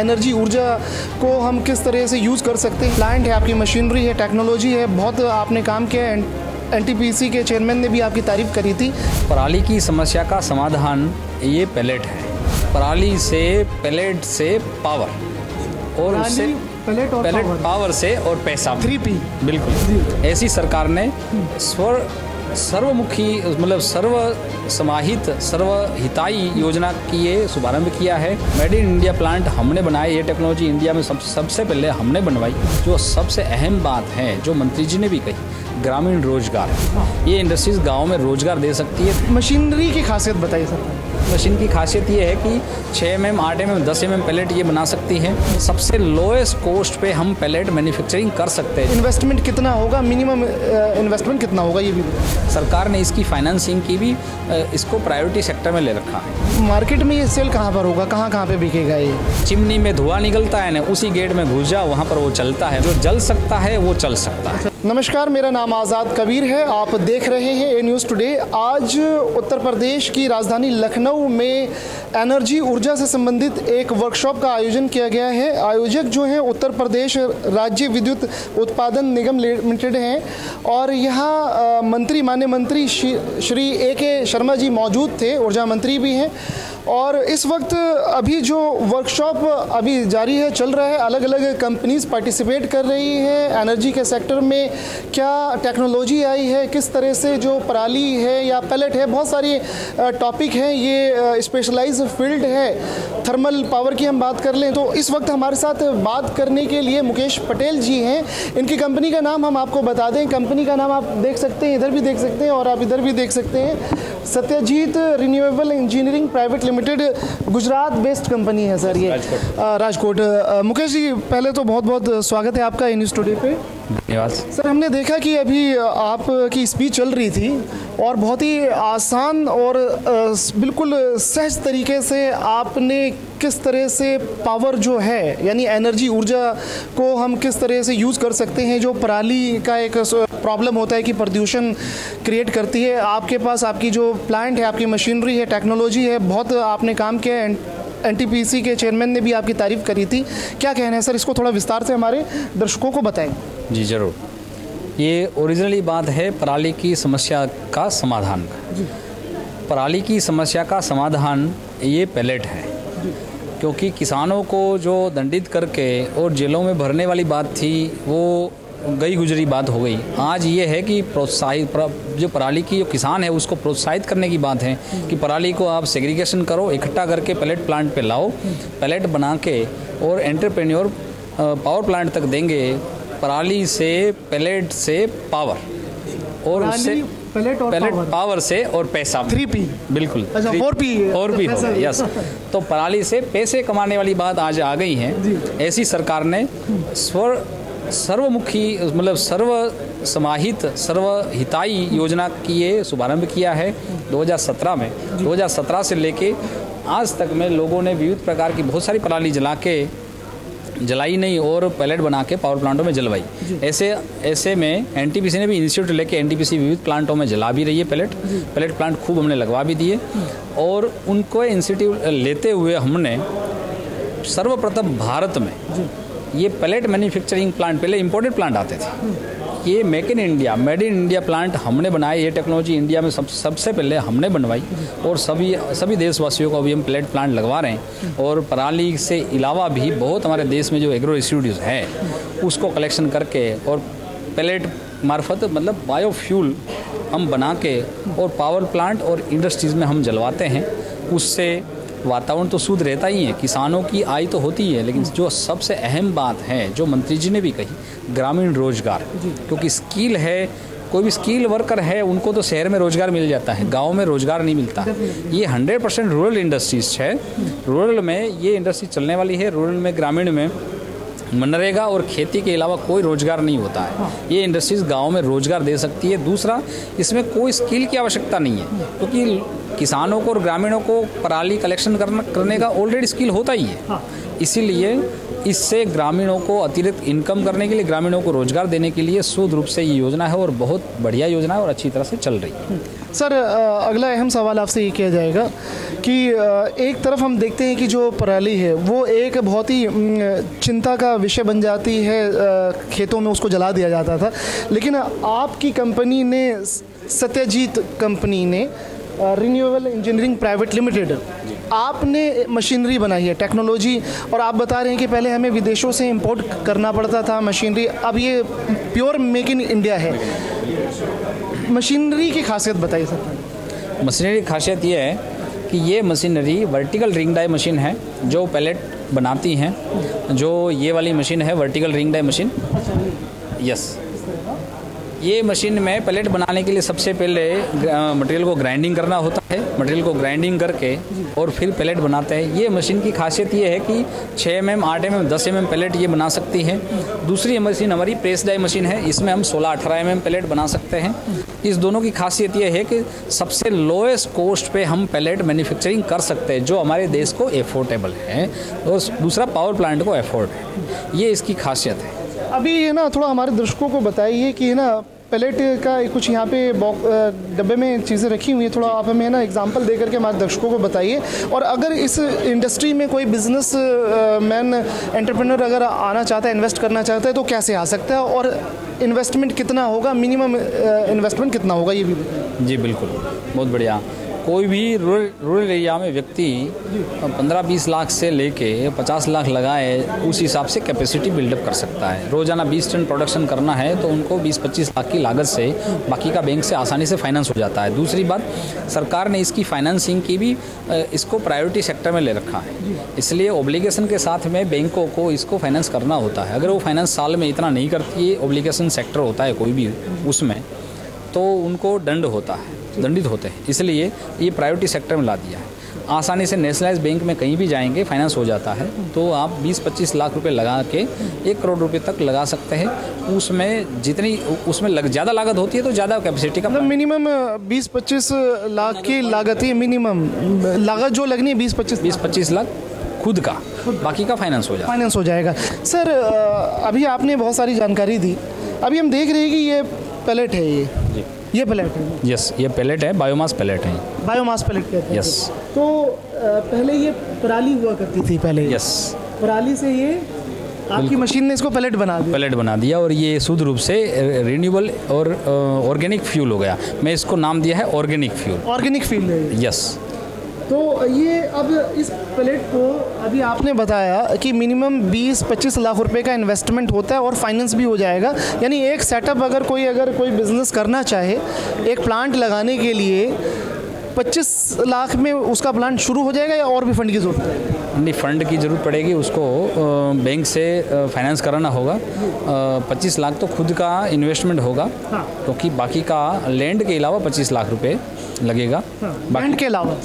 Energy ऊर्जा को हम किस तरह से यूज़ कर सकते हैं। प्लांट है, आपकी मशीनरी है, टेक्नोलॉजी है, बहुत आपने काम किया है। NTPC के चेयरमैन ने भी आपकी तारीफ करी थी। पराली की समस्या का समाधान ये पैलेट है। पराली से पैलेट से पावर और उससे पैलेट पावर से और पैसा, 3P बिल्कुल। ऐसी सरकार ने सर्वमुखी मतलब सर्व समाहित सर्वहिताई योजना की ये शुभारंभ किया है। मेड इन इंडिया प्लांट हमने बनाए, ये टेक्नोलॉजी इंडिया में सबसे पहले हमने बनवाई। जो सबसे अहम बात है जो मंत्री जी ने भी कही, ग्रामीण रोजगार, ये इंडस्ट्रीज गांव में रोजगार दे सकती है। मशीनरी की खासियत बताइए सर। मशीन की खासियत ये है कि 6 mm 8 mm 10 mm पैलेट ये बना सकती है। सबसे लोएस्ट कॉस्ट पे हम पैलेट मैन्युफैक्चरिंग कर सकते हैं। इन्वेस्टमेंट कितना होगा, मिनिमम इन्वेस्टमेंट कितना होगा ये भी सरकार ने इसकी फाइनेंसिंग की भी इसको प्रायोरिटी सेक्टर में ले रखा है। मार्केट में ये सेल कहाँ पर होगा, कहाँ कहाँ पे बिकेगा ये? चिमनी में धुआं निकलता है ना, उसी गेट में घुस जाओ, वहाँ पर वो चलता है। जो जल सकता है वो चल सकता है। नमस्कार, मेरा नाम आज़ाद कबीर है, आप देख रहे हैं A News टुडे। आज उत्तर प्रदेश की राजधानी लखनऊ में एनर्जी ऊर्जा से संबंधित एक वर्कशॉप का आयोजन किया गया है। आयोजक जो है उत्तर प्रदेश राज्य विद्युत उत्पादन निगम लिमिटेड हैं और यहाँ माननीय मंत्री श्री A K शर्मा जी मौजूद थे, ऊर्जा मंत्री भी हैं। और इस वक्त अभी जो वर्कशॉप अभी जारी है, चल रहा है, अलग अलग कंपनीज पार्टिसिपेट कर रही है। एनर्जी के सेक्टर में क्या टेक्नोलॉजी आई है, किस तरह से जो पराली है या पैलेट है, बहुत सारी टॉपिक हैं, ये स्पेशलाइज फील्ड है। थर्मल पावर की हम बात कर लें तो इस वक्त हमारे साथ बात करने के लिए मुकेश पटेल जी हैं। इनकी कंपनी का नाम हम आपको बता दें, कंपनी का नाम आप देख सकते हैं, इधर भी देख सकते हैं और आप इधर भी देख सकते हैं। Satyajit renewable engineering private limited, Gujarat based company है सर ये, राजकोट। मुकेश जी, पहले तो बहुत बहुत स्वागत है आपका A News Today पे। धन्यवाद सर। हमने देखा कि अभी आपकी स्पीच चल रही थी और बहुत ही आसान और बिल्कुल सहज तरीके से आपने किस तरह से पावर जो है यानी एनर्जी ऊर्जा को हम किस तरह से यूज़ कर सकते हैं। जो पराली का एक प्रॉब्लम होता है कि प्रदूषण क्रिएट करती है, आपके पास आपकी जो प्लांट है, आपकी मशीनरी है, टेक्नोलॉजी है, बहुत आपने काम किया है। NTPC के चेयरमैन ने भी आपकी तारीफ़ करी थी। क्या कहना है सर, इसको थोड़ा विस्तार से हमारे दर्शकों को बताएं। जी ज़रूर। ये ओरिजिनली बात है पराली की समस्या का समाधान का। पराली की समस्या का समाधान ये पैलेट है, क्योंकि किसानों को जो दंडित करके और जेलों में भरने वाली बात थी वो गई गुजरी बात हो गई। आज ये है कि प्रोत्साहित जो पराली की जो किसान है उसको प्रोत्साहित करने की बात है कि पराली को आप सेग्रीगेशन करो, इकट्ठा करके पैलेट प्लांट पे लाओ, पैलेट बना के और एंटरप्रेन्योर पावर प्लांट तक देंगे। पराली से पैलेट से पावर और उससे पैलेट पावर से और पैसा, 3P बिल्कुल, 4P हो गया, यस। तो पराली से पैसे कमाने वाली बात आज आ गई है। ऐसी सरकार ने सर्वमुखी मतलब सर्व समाहित सर्वहिताई योजना की ये शुभारंभ किया है 2017 में। 2017 से लेके आज तक में लोगों ने विविध प्रकार की बहुत सारी पराली जलाई नहीं और पैलेट बना के पावर प्लांटों में जलवाई। ऐसे में NTPC ने भी इंस्टीट्यूट लेके NTPC विविध प्लांटों में जला भी रही है पैलेट प्लांट खूब हमने लगवा भी दिए। और उनको इंस्टीट्यूट लेते हुए हमने सर्वप्रथम भारत में ये पैलेट मैन्युफैक्चरिंग प्लांट, पहले इंपोर्टेड प्लांट आते थे, ये मेड इन इंडिया प्लांट हमने बनाए। ये टेक्नोलॉजी इंडिया में सबसे पहले हमने बनवाई और सभी देशवासियों को अभी हम पैलेट प्लांट लगवा रहे हैं। और पराली से अलावा भी बहुत हमारे देश में जो एग्रो रेसिड्यूज हैं उसको कलेक्शन करके और पैलेट मार्फत मतलब बायोफ्यूल हम बना के और पावर प्लांट और इंडस्ट्रीज़ में हम जलवाते हैं। उससे वातावरण तो शुद्ध रहता ही है, किसानों की आय तो होती है, लेकिन जो सबसे अहम बात है जो मंत्री जी ने भी कही, ग्रामीण रोजगार, क्योंकि स्किल है, कोई भी स्किल वर्कर है उनको तो शहर में रोजगार मिल जाता है, गांव में रोजगार नहीं मिलता। ये 100% रूरल इंडस्ट्रीज है, रूरल में ये इंडस्ट्री चलने वाली है। रूरल में, ग्रामीण में मनरेगा और खेती के अलावा कोई रोजगार नहीं होता है। ये इंडस्ट्रीज गांव में रोजगार दे सकती है। दूसरा, इसमें कोई स्किल की आवश्यकता नहीं है, क्योंकि किसानों को और ग्रामीणों को पराली कलेक्शन करने का ऑलरेडी स्किल होता ही है। इसीलिए इससे ग्रामीणों को अतिरिक्त इनकम करने के लिए, ग्रामीणों को रोजगार देने के लिए शुद्ध रूप से ये योजना है और बहुत बढ़िया योजना है और अच्छी तरह से चल रही है। सर, अगला अहम सवाल आपसे ये किया जाएगा कि एक तरफ हम देखते हैं कि जो पराली है वो एक बहुत ही चिंता का विषय बन जाती है, खेतों में उसको जला दिया जाता था, लेकिन आपकी कंपनी ने, सत्यजीत कंपनी ने, रिन्यूएबल इंजीनियरिंग प्राइवेट लिमिटेड, आपने मशीनरी बनाई है, टेक्नोलॉजी, और आप बता रहे हैं कि पहले हमें विदेशों से इंपोर्ट करना पड़ता था मशीनरी, अब ये प्योर मेक इन इंडिया है। मशीनरी की खासियत बताइए सर। मशीनरी की खासियत ये है कि ये machinery vertical ring die machine है जो पैलेट बनाती हैं। जो ये वाली मशीन है vertical ring die machine, yes, ये मशीन में पैलेट बनाने के लिए सबसे पहले मटेरियल को ग्राइंडिंग करना होता है। मटेरियल को ग्राइंडिंग करके और फिर पैलेट बनाते हैं। ये मशीन की खासियत ये है कि 6 mm, 8 mm, 10 mm पैलेट ये बना सकती है। दूसरी मशीन हमारी प्रेस डाई मशीन है, इसमें हम 16-18 mm पैलेट बना सकते हैं। इस दोनों की खासियत ये है कि सबसे लोएस्ट कॉस्ट पे हम पैलेट मैन्युफैक्चरिंग कर सकते हैं, जो हमारे देश को एफोर्डेबल है और दूसरा पावर प्लांट को एफोर्ड है। ये इसकी खासियत है। अभी है ना, थोड़ा हमारे दर्शकों को बताइए कि है ना पैलेट का कुछ यहाँ पे डब्बे में चीज़ें रखी हुई है, थोड़ा आप हमें है ना एग्जांपल दे करके हमारे दर्शकों को बताइए। और अगर इस इंडस्ट्री में कोई बिजनेस मैन, एंटरप्रेन्योर अगर आना चाहता है, इन्वेस्ट करना चाहता है, तो कैसे आ सकता है और इन्वेस्टमेंट कितना होगा, मिनिमम इन्वेस्टमेंट कितना होगा, ये भी बताइए। जी बिल्कुल, बहुत बढ़िया। कोई भी रूरल एरिया में व्यक्ति 15-20 लाख से लेके 50 लाख लगाए, उस हिसाब से कैपेसिटी बिल्डअप कर सकता है। रोज़ाना 20 टन प्रोडक्शन करना है तो उनको 20-25 लाख की लागत से बाकी का बैंक से आसानी से फाइनेंस हो जाता है। दूसरी बात, सरकार ने इसकी फाइनेंसिंग की भी इसको प्रायोरिटी सेक्टर में ले रखा है, इसलिए ओब्लिगेशन के साथ में बैंकों को इसको फाइनेंस करना होता है। अगर वो फाइनेंस साल में इतना नहीं करती है, ओब्लिगेशन सेक्टर होता है कोई भी, उसमें तो उनको दंड होता है, दंडित होते हैं, इसलिए ये प्रायोरिटी सेक्टर में ला दिया है। आसानी से नेशनलाइज बैंक में कहीं भी जाएंगे फाइनेंस हो जाता है। तो आप 20-25 लाख रुपए लगा के 1 करोड़ रुपए तक लगा सकते हैं। उसमें जितनी ज़्यादा लागत होती है तो ज़्यादा कैपेसिटी का, मतलब मिनिमम 20-25 लाख की लागत ही, मिनिमम लागत जो लगनी है 20-25 लाख खुद का, बाकी का फाइनेंस हो जाएगा। सर अभी आपने बहुत सारी जानकारी दी। अभी हम देख रहे हैं कि ये पैलेट है, ये पैलेट है, यस, ये पैलेट है, बायोमास पैलेट है, बायोमास पैलेट कहते हैं, यस। तो पहले ये पराली हुआ करती थी पहले, यस, पराली से ये आपकी मशीन ने इसको पैलेट बना दिया, और ये शुद्ध रूप से रिन्यूएबल और ऑर्गेनिक फ्यूल हो गया। मैं इसको नाम दिया है ऑर्गेनिक फ्यूल, यस। तो ये अब इस पैलेट को, अभी आपने बताया कि मिनिमम 20-25 लाख रुपए का इन्वेस्टमेंट होता है और फाइनेंस भी हो जाएगा। यानी एक सेटअप अगर कोई बिज़नेस करना चाहे, एक प्लांट लगाने के लिए 25 लाख में उसका प्लांट शुरू हो जाएगा, या और भी फंड की ज़रूरत है? नहीं, फंड की ज़रूरत पड़ेगी, उसको बैंक से फाइनेंस कराना होगा। 25 लाख तो खुद का इन्वेस्टमेंट होगा, क्योंकि तो बाकी का लैंड के अलावा 25 लाख रुपए लगेगा। लैंड के अलावा,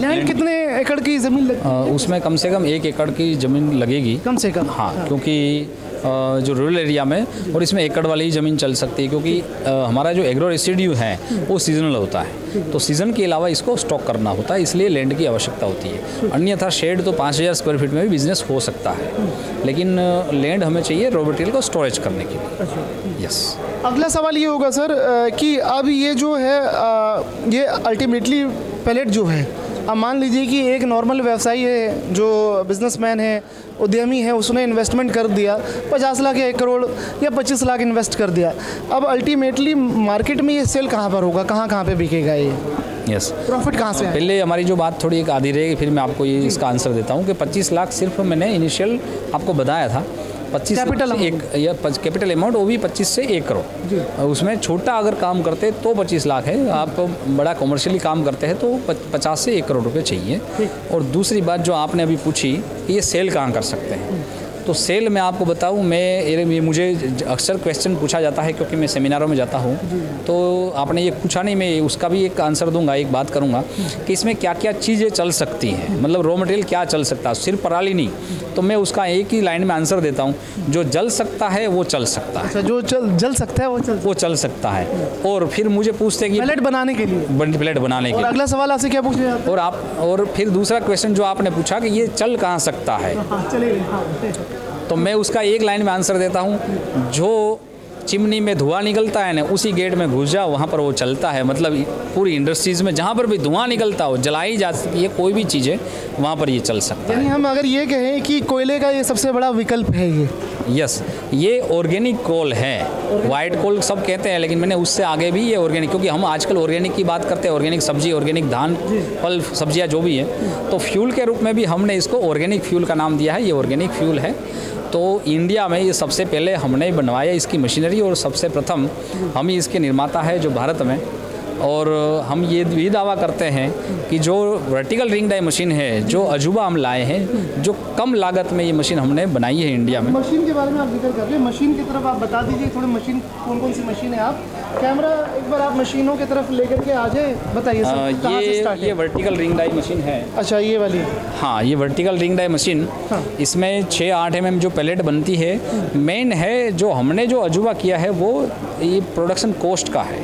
लैंड कितने एकड़ की ज़मीन लगेगी? उसमें कम से कम 1 एकड़ की ज़मीन लगेगी, कम से कम, हाँ, क्योंकि जो रूरल एरिया में, और इसमें एकड़ वाली ही ज़मीन चल सकती है, क्योंकि हमारा जो एग्रो रेसिड्यू है वो सीजनल होता है, तो सीज़न के अलावा इसको स्टॉक करना होता है, इसलिए लैंड की आवश्यकता होती है। अन्यथा शेड तो 5000 स्क्वायर फीट में भी बिजनेस हो सकता है, लेकिन लैंड हमें चाहिए रॉ मटेरियल को स्टोरेज करने के लिए, यस। अगला सवाल ये होगा सर कि अब ये जो है, ये अल्टीमेटली पैलेट जो है, अब मान लीजिए कि एक नॉर्मल व्यवसायी है, जो बिजनेसमैन है, उद्यमी है, उसने इन्वेस्टमेंट कर दिया 50 लाख या 1 करोड़ या 25 लाख इन्वेस्ट कर दिया। अब अल्टीमेटली मार्केट में ये सेल कहाँ पर होगा, कहाँ पे बिकेगा ये, यस, प्रॉफिट कहाँ से है? पहले हमारी जो बात थोड़ी एक आधी रहेगी, फिर मैं आपको ये इसका आंसर देता हूँ कि 25 लाख सिर्फ मैंने इनिशियल आपको बताया था, 25 कैपिटल अमाउंट, वो भी 25 से 1 करोड़। उसमें छोटा अगर काम करते तो 25 लाख है, आप बड़ा कॉमर्शियली काम करते हैं तो 50 से 1 करोड़ रुपए चाहिए। और दूसरी बात जो आपने अभी पूछी कि ये सेल कहाँ कर सकते हैं, तो सेल मैं आपको बताऊं, मुझे अक्सर क्वेश्चन पूछा जाता है क्योंकि मैं सेमिनारों में जाता हूं, तो आपने ये पूछा नहीं, मैं उसका भी एक आंसर दूंगा, एक बात करूंगा कि इसमें क्या क्या चीज़ें चल सकती हैं, मतलब रॉ मटेरियल क्या चल सकता है, सिर्फ पराली नहीं। तो मैं उसका एक ही लाइन में आंसर देता हूँ, जो जल सकता है वो चल सकता है, जो जल सकता है वो चल सकता है। और फिर मुझे पूछते कि पैलेट बनाने के लिए, अगला सवाल आपसे क्या पूछे, और आप, और फिर दूसरा क्वेश्चन जो आपने पूछा कि ये चल कहाँ सकता है, तो मैं उसका एक लाइन में आंसर देता हूँ, जो चिमनी में धुआं निकलता है ना, उसी गेट में घुस जाओ, वहाँ पर वो चलता है। मतलब पूरी इंडस्ट्रीज़ में जहाँ पर भी धुआं निकलता हो, जलाई जा सकती है कोई भी चीज़ें, वहाँ पर ये चल सकता है। हम अगर ये कहें कि कोयले का ये सबसे बड़ा विकल्प है ये, यस, ये ऑर्गेनिक कोल है, वाइट कोल सब कहते हैं, लेकिन मैंने उससे आगे भी ये ऑर्गेनिक, क्योंकि हम आजकल ऑर्गेनिक की बात करते हैं, ऑर्गेनिक सब्जी, ऑर्गेनिक धान, फल सब्जियां जो भी है, तो फ्यूल के रूप में भी हमने इसको ऑर्गेनिक फ्यूल का नाम दिया है। ये ऑर्गेनिक फ्यूल है, तो इंडिया में ये सबसे पहले हमने बनवाया इसकी मशीनरी, और सबसे प्रथम हम ही इसके निर्माता है जो भारत में। और हम ये भी दावा करते हैं कि जो वर्टिकल रिंग डाई मशीन है, जो अजूबा हम लाए हैं, जो कम लागत में ये मशीन हमने बनाई है इंडिया में। मशीन के बारे में आप जिक्र कर रहे हैं, मशीन की तरफ आप बता दीजिए थोड़ी, मशीन कौन कौन सी मशीन है, आप कैमरा एक बार आप मशीनों की तरफ लेकर के आ जाए, बताइए सर। ये वर्टिकल रिंग डाई मशीन है। अच्छा, ये वाली? हाँ, ये वर्टिकल रिंग डाई मशीन, इसमें 6-8 mm जो पैलेट बनती है। मेन है जो हमने जो अजूबा किया है वो ये प्रोडक्शन कॉस्ट का है,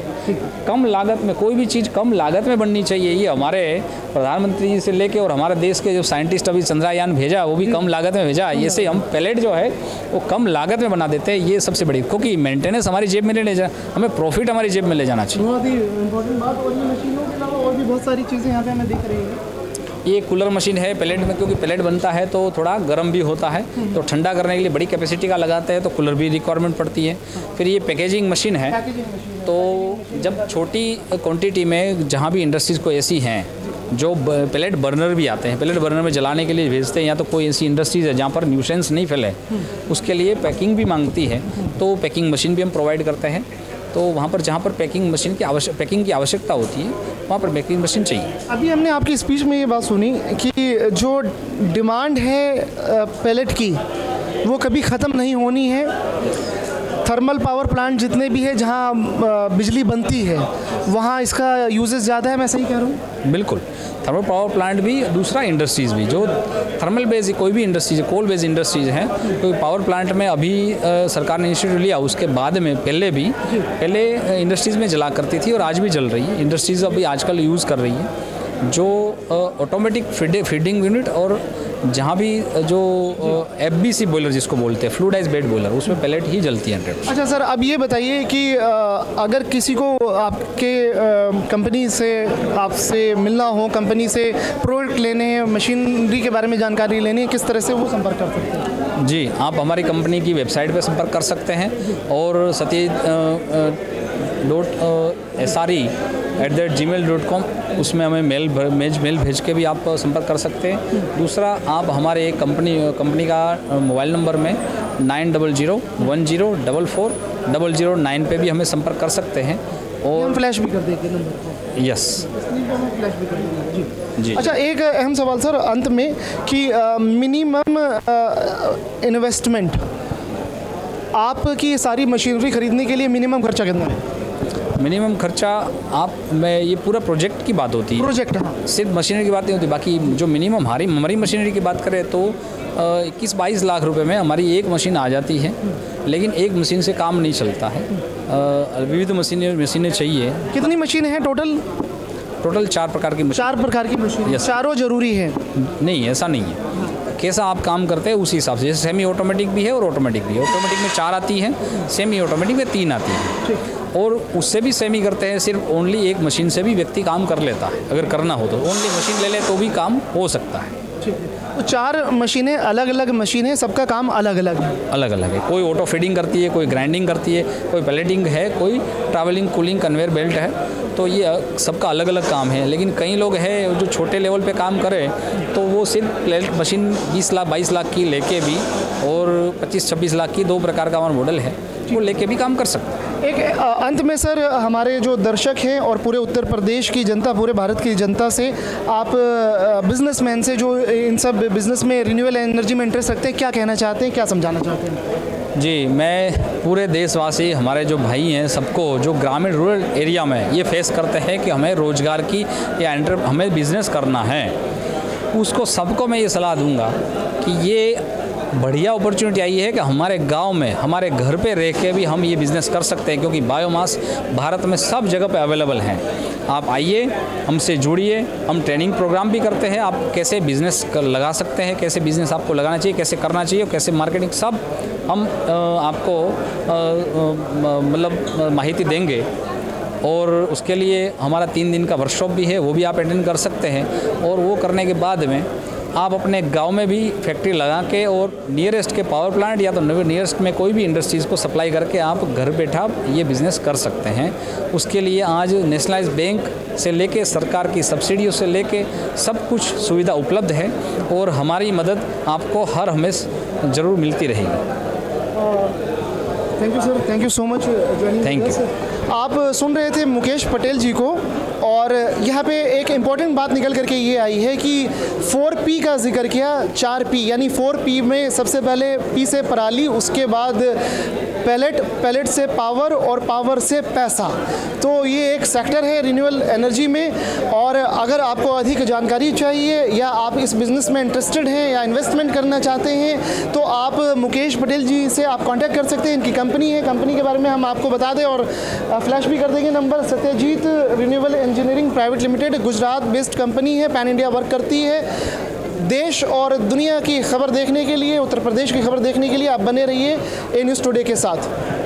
कम लागत में, कोई भी चीज़ कम लागत में बननी चाहिए। ये हमारे प्रधानमंत्री जी से लेके और हमारे देश के जो साइंटिस्ट अभी चंद्रयान भेजा, वो भी कम लागत में भेजा। ये से हम पैलेट जो है वो कम लागत में बना देते हैं। ये सबसे बड़ी, क्योंकि मेंटेनेंस हमारी जेब में ले जाना, हमें प्रॉफिट हमारी जेब में ले जाना चाहिए। बहुत ही इम्पोर्टेंट बात। और ये मशीनों के अलावा और भी बहुत सारी चीज़ें यहाँ पर हमें दिख रही है। ये कूलर मशीन है पैलेट में, क्योंकि पैलेट बनता है तो थोड़ा गर्म भी होता है, तो ठंडा करने के लिए बड़ी कैपेसिटी का लगाते हैं, तो कूलर भी रिक्वायरमेंट पड़ती है। फिर ये पैकेजिंग मशीन है, तो जब छोटी क्वांटिटी में जहाँ भी इंडस्ट्रीज़ को ऐसी हैं जो पैलेट बर्नर भी आते हैं, पैलेट बर्नर में जलाने के लिए भेजते हैं, या तो कोई ऐसी इंडस्ट्रीज़ है जहाँ पर न्यूसेंस नहीं फैले, उसके लिए पैकिंग भी मांगती है, तो पैकिंग मशीन भी हम प्रोवाइड करते हैं। तो वहाँ पर जहाँ पर पैकिंग की आवश्यकता होती है, वहाँ पर पैकिंग मशीन चाहिए। अभी हमने आपकी स्पीच में ये बात सुनी कि जो डिमांड है पैलेट की वो कभी ख़त्म नहीं होनी है। थर्मल पावर प्लांट जितने भी है जहाँ बिजली बनती है वहाँ इसका यूजेस ज़्यादा है, मैं सही कह रहा हूँ? बिल्कुल, थर्मल पावर प्लांट भी, दूसरा इंडस्ट्रीज़ भी जो थर्मल बेस्ड, कोई भी इंडस्ट्रीज, कोल बेस्ड इंडस्ट्रीज हैं, कोई पावर प्लांट में अभी सरकार ने इंस्टीट्यूट लिया, उसके बाद में पहले इंडस्ट्रीज़ में जला करती थी और आज भी जल रही है। इंडस्ट्रीज़ अभी आजकल यूज़ कर रही है जो ऑटोमेटिक फीडिंग यूनिट, और जहाँ भी जो FBC बॉयलर जिसको बोलते हैं, फ्लूडाइज बेड बॉयलर, उसमें पैलेट ही जलती है 100%। अच्छा सर, अब ये बताइए कि अगर किसी को आपके कंपनी से, आपसे मिलना हो, कंपनी से प्रोडक्ट लेने हैं, मशीनरी के बारे में जानकारी लेनी है, किस तरह से वो संपर्क कर सकते हैं? जी, आप हमारी कंपनी की वेबसाइट पर संपर्क कर सकते हैं, और satyajit.sre@gmail.com उसमें हमें मेल भेज के भी आप संपर्क कर सकते हैं। दूसरा, आप हमारे कंपनी का मोबाइल नंबर में 9001044009 पे भी हमें संपर्क कर सकते हैं, और फ्लैश भी कर देंगे नंबर को। यस, फ्लैश भी कर देंगे। जी जी। अच्छा, एक अहम सवाल सर अंत में कि मिनिमम इन्वेस्टमेंट आपकी सारी मशीनरी खरीदने के लिए मिनिमम खर्चा कितना है? मिनिमम खर्चा मैं ये पूरा प्रोजेक्ट की बात होती है, प्रोजेक्ट, हाँ, सिर्फ मशीनरी की बात नहीं होती। बाकी जो मिनिमम हमारी मशीनरी की बात करें तो 21-22 लाख रुपए में हमारी एक मशीन आ जाती है, लेकिन एक मशीन से काम नहीं चलता है, विविध मशीनें चाहिए। कितनी मशीनें हैं टोटल? 4 प्रकार की मशीन। 4 प्रकार की मशीन, चारों ज़रूरी है? नहीं, ऐसा नहीं है। कैसा आप काम करते हैं उसी हिसाब से, जैसे सेमी ऑटोमेटिक भी है और ऑटोमेटिक भी है। ऑटोमेटिक में 4 आती हैं, सेमी ऑटोमेटिक में 3 आती हैं, और उससे भी सेमी करते हैं। सिर्फ ओनली एक मशीन से भी व्यक्ति काम कर लेता है, अगर करना हो तो ओनली मशीन ले ले तो भी काम हो सकता है। तो 4 मशीनें, अलग अलग मशीनें, सबका काम अलग अलग है। कोई ऑटो फीडिंग करती है, कोई ग्राइंडिंग करती है, कोई पैलेटिंग है, कोई ट्रैवलिंग कूलिंग कन्वेयर बेल्ट है, तो ये सबका अलग अलग काम है। लेकिन कई लोग हैं जो छोटे लेवल पे काम करें तो वो सिर्फ पैलेट मशीन 20-22 लाख की लेके भी, और 25-26 लाख की 2 प्रकार का हमारा मॉडल है, वो लेके भी काम कर सकते हैं। एक अंत में सर, हमारे जो दर्शक हैं और पूरे उत्तर प्रदेश की जनता, पूरे भारत की जनता से, आप बिजनेसमैन से जो इन सब बिजनेस में रिन्यूएबल एनर्जी में इंटरेस्ट रखते हैं, क्या कहना चाहते हैं, क्या समझाना चाहते हैं? जी, मैं पूरे देशवासी, हमारे जो भाई हैं, सबको जो ग्रामीण रूरल एरिया में ये फेस करते हैं कि हमें रोजगार की या हमें बिजनेस करना है, उसको सबको मैं ये सलाह दूँगा कि ये बढ़िया अपॉर्चुनिटी आई है कि हमारे गांव में हमारे घर पे रह के भी हम ये बिज़नेस कर सकते हैं, क्योंकि बायोमास भारत में सब जगह पे अवेलेबल हैं। आप आइए, हमसे जुड़िए, हम ट्रेनिंग प्रोग्राम भी करते हैं, आप कैसे बिज़नेस लगा सकते हैं, कैसे बिज़नेस आपको लगाना चाहिए, कैसे करना चाहिए, कैसे मार्केटिंग, सब हम आपको मतलब माहिती देंगे। और उसके लिए हमारा 3 दिन का वर्कशॉप भी है, वो भी आप अटेंड कर सकते हैं। और वो करने के बाद में आप अपने गांव में भी फैक्ट्री लगा के और नियरेस्ट के पावर प्लांट या तो नियरेस्ट में कोई भी इंडस्ट्रीज़ को सप्लाई करके आप घर बैठा ये बिज़नेस कर सकते हैं। उसके लिए आज नेशनलाइज बैंक से लेके सरकार की सब्सिडियों से लेके सब कुछ सुविधा उपलब्ध है और हमारी मदद आपको हर हमेशा ज़रूर मिलती रहेगी। Thank you sir, thank you so much. Thank you. आप सुन रहे थे मुकेश पटेल जी को, और यहाँ पे एक इम्पॉर्टेंट बात निकल करके ये आई है कि 4P का जिक्र किया, 4P यानी 4P में सबसे पहले P से पराली, उसके बाद पैलेट, पैलेट से पावर और पावर से पैसा। तो ये एक सेक्टर है रिन्यूएबल एनर्जी में, और अगर आपको अधिक जानकारी चाहिए या आप इस बिज़नेस में इंटरेस्टेड हैं या इन्वेस्टमेंट करना चाहते हैं तो आप मुकेश पटेल जी से आप कांटेक्ट कर सकते हैं। इनकी कंपनी है, कंपनी के बारे में हम आपको बता दें और फ्लैश भी कर देंगे number. Satyajit renewable engineering private limited Gujarat based company है, पैन इंडिया वर्क करती है। देश और दुनिया की खबर देखने के लिए, उत्तर प्रदेश की खबर देखने के लिए आप बने रहिए ए न्यूज़ टुडे के साथ।